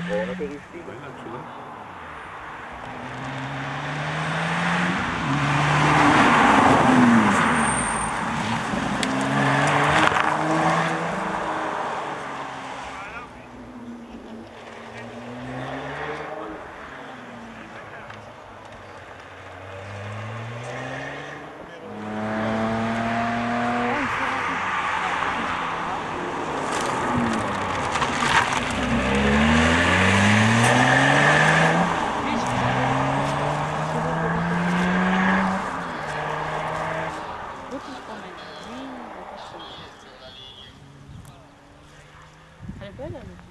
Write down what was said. è buono per il film. Voilà.